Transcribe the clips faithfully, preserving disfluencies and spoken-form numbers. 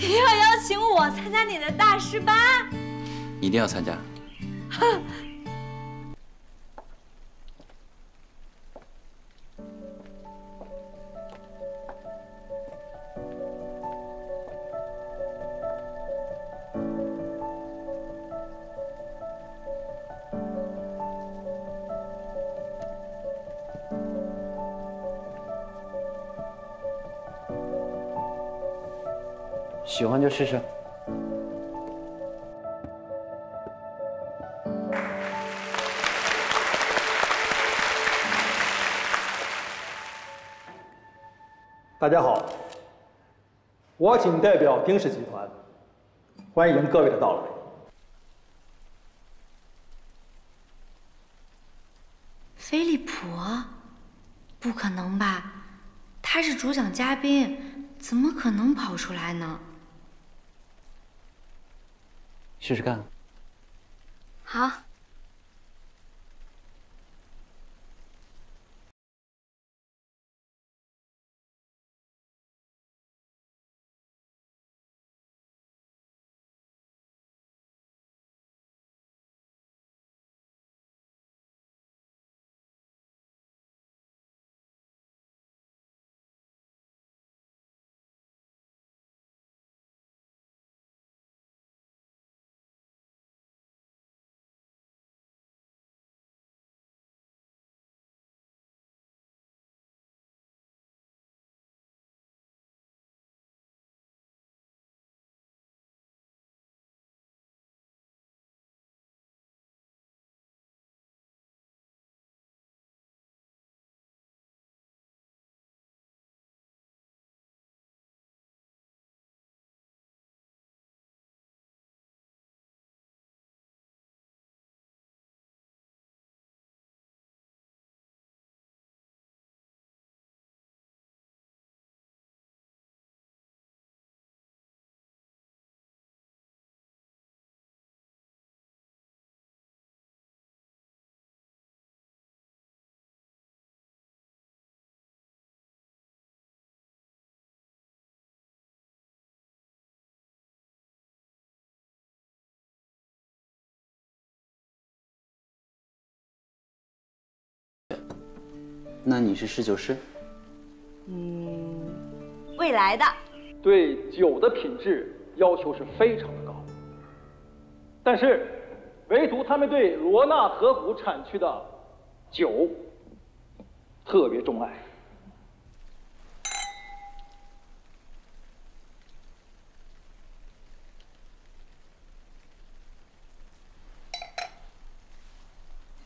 你要邀请我参加你的大师班？一定要参加。喜欢就试试。大家好，我谨代表丁氏集团，欢迎各位的到来。菲利普？不可能吧？他是主讲嘉宾，怎么可能跑出来呢？ 试试看。好。那你是侍酒师？嗯，未来的。对酒的品质要求是非常的高，但是唯独他们对罗纳河谷产区的酒特别钟爱。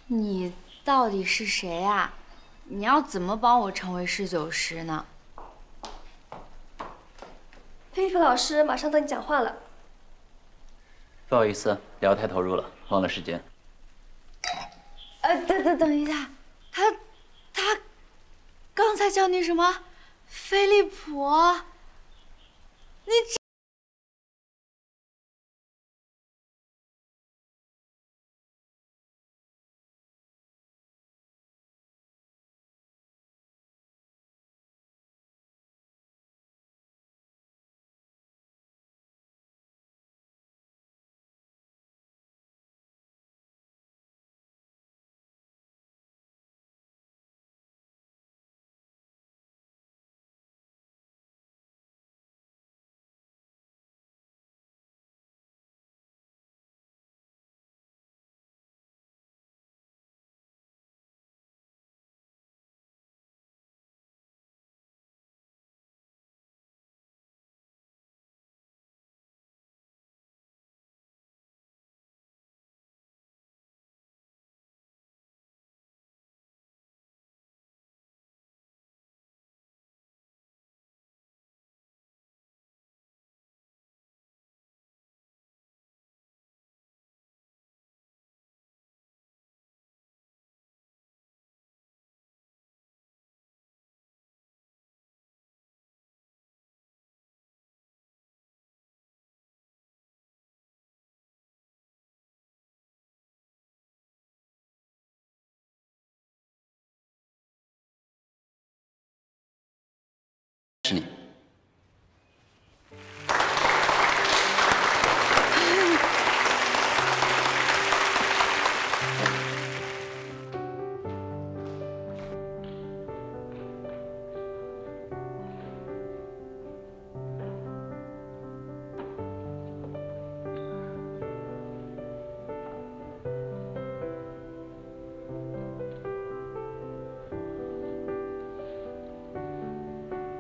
你到底是谁啊？ 你要怎么帮我成为侍酒师呢？菲利普老师马上等你讲话了。不好意思，聊太投入了，忘了时间。呃，等等等一下，他他刚才叫你什么？菲利普，你这。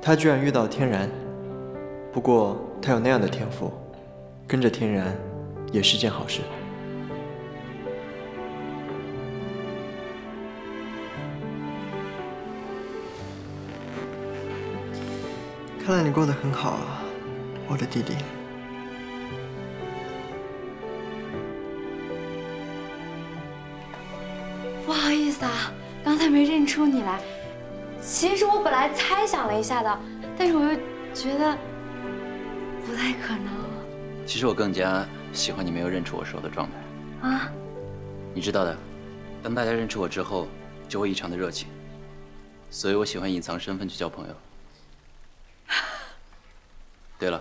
他居然遇到天然。不过他有那样的天赋，跟着天然也是件好事。看来你过得很好啊，我的弟弟。 不好意思啊，刚才没认出你来。其实我本来猜想了一下的，但是我又觉得不太可能。其实我更加喜欢你没有认出我时候的状态。啊？你知道的，当大家认出我之后，就会异常的热情，所以我喜欢隐藏身份去交朋友。对了，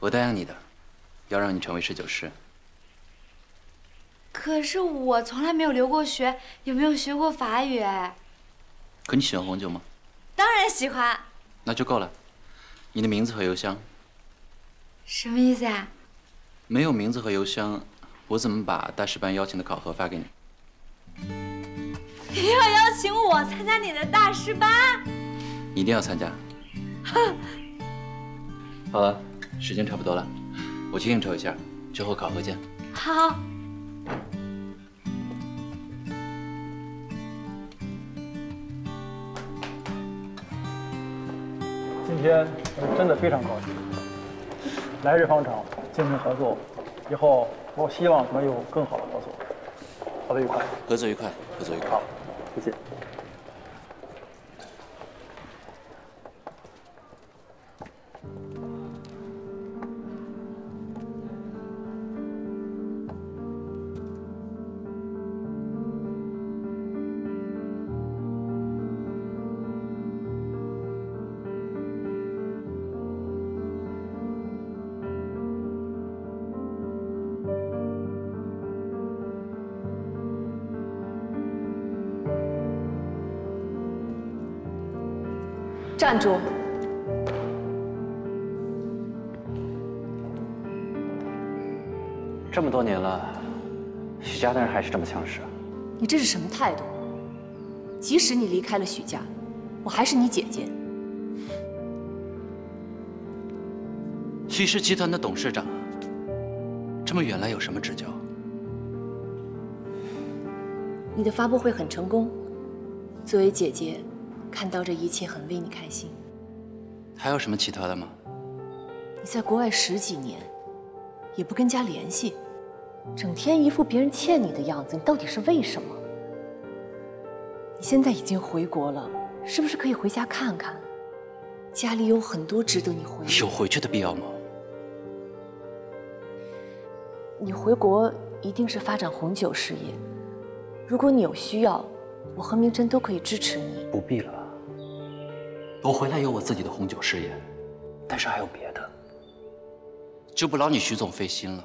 我答应你的，要让你成为侍酒师。 可是我从来没有留过学，也没有学过法语哎。可你喜欢红酒吗？当然喜欢。那就够了。你的名字和邮箱。什么意思啊？没有名字和邮箱，我怎么把大师班邀请的考核发给你？你要邀请我参加你的大师班？你一定要参加。好了，时间差不多了，我去应酬一下，之后考核见。好。 今天我真的非常高兴，来日方长，精诚合作，以后我希望能有更好的合作。合作愉快，合作愉快，合作愉快。好，再见。站住！这么多年了，许家的人还是这么强势。你这是什么态度？即使你离开了许家，我还是你姐姐。许氏集团的董事长，这么远来有什么指教？你的发布会很成功，作为姐姐。 看到这一切，很为你开心。还有什么其他的吗？你在国外十几年，也不跟家联系，整天一副别人欠你的样子，你到底是为什么？你现在已经回国了，是不是可以回家看看？家里有很多值得你回。有回去的必要吗？你回国一定是发展红酒事业，如果你有需要，我和明真都可以支持你。不必了。 我回来有我自己的红酒事业，但是还有别的，就不劳你徐总费心了。